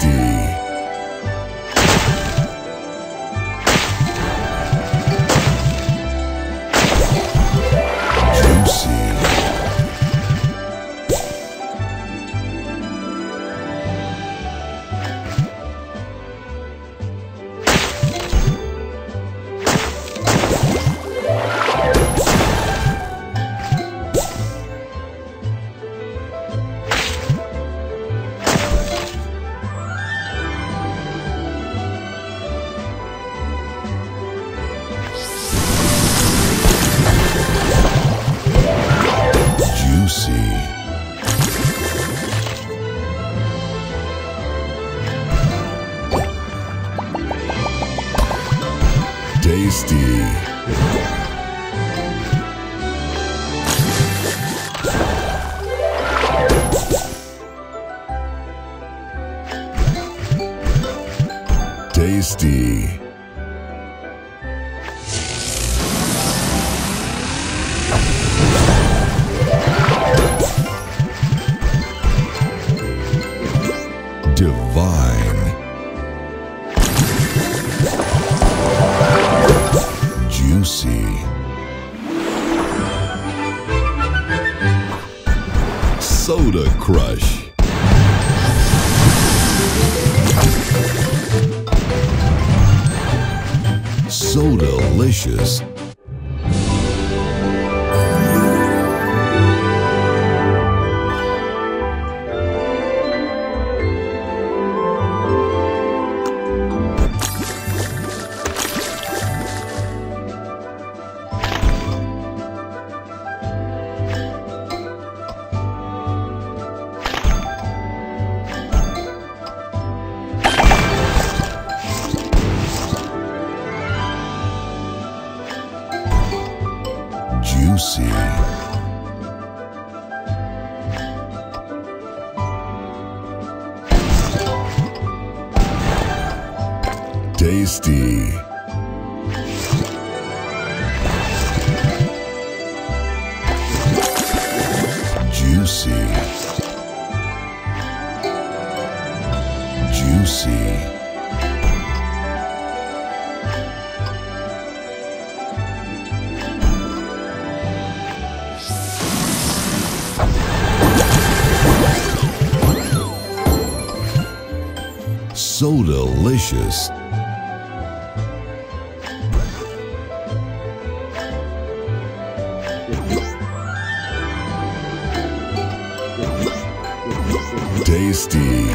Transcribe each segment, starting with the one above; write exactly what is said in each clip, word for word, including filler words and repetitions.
tasty. Tasty. Tasty. Divine. Juicy. Soda Crush. So delicious. Juicy. Tasty. Juicy. Juicy. So delicious. Tasty.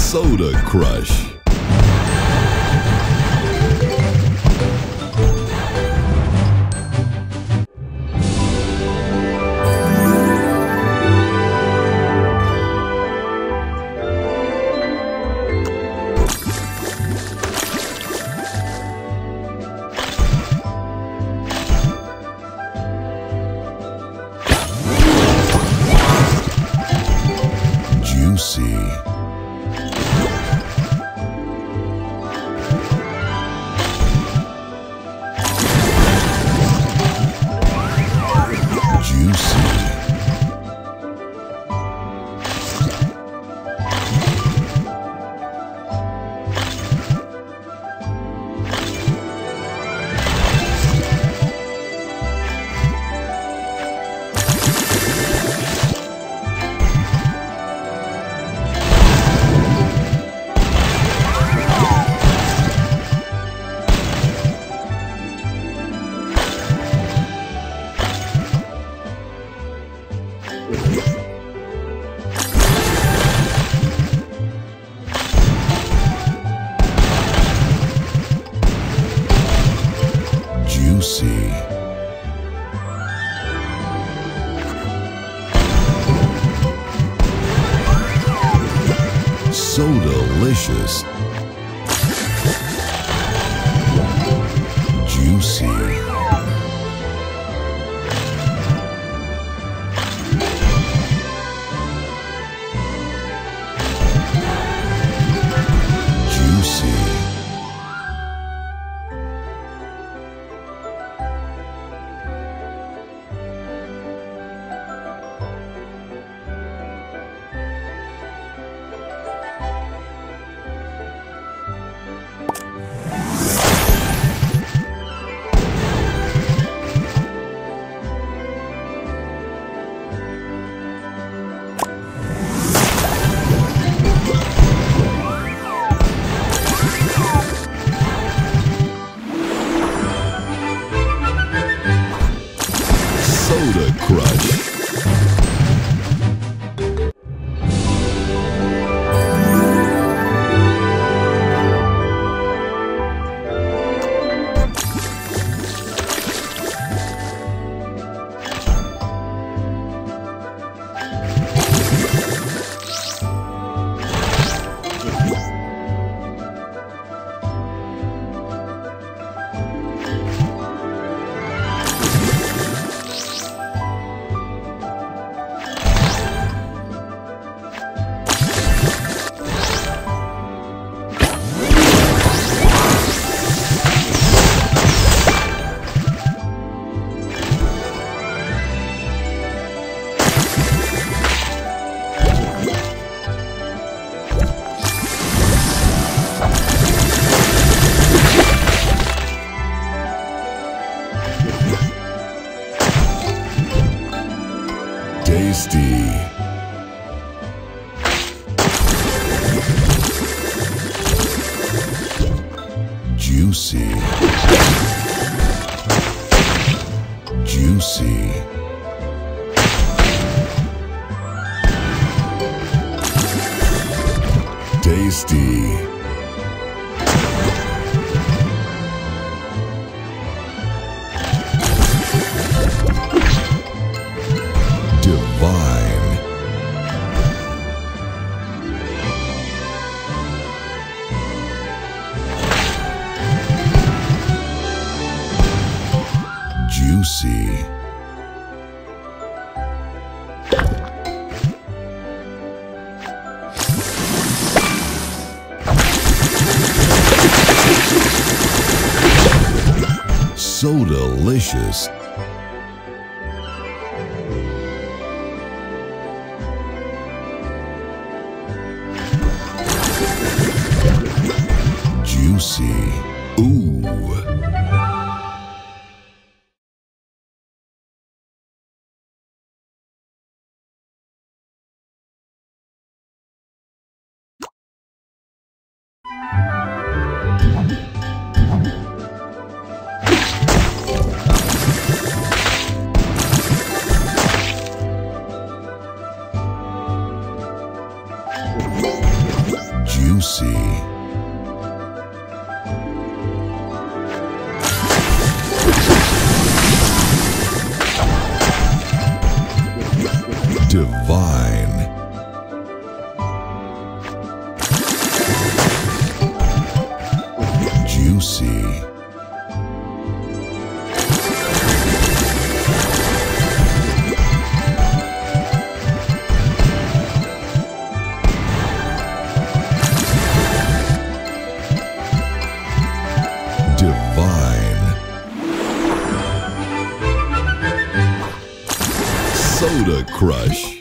Soda Crush. Juicy. So delicious. Delicious. Juicy. Juicy. Soda Crush. Tasty. Juicy. Juicy. Tasty. Divine. Juicy. So delicious. Juicy. Ooh. Juicy. Divine. Juicy. Divine. Soda Crush.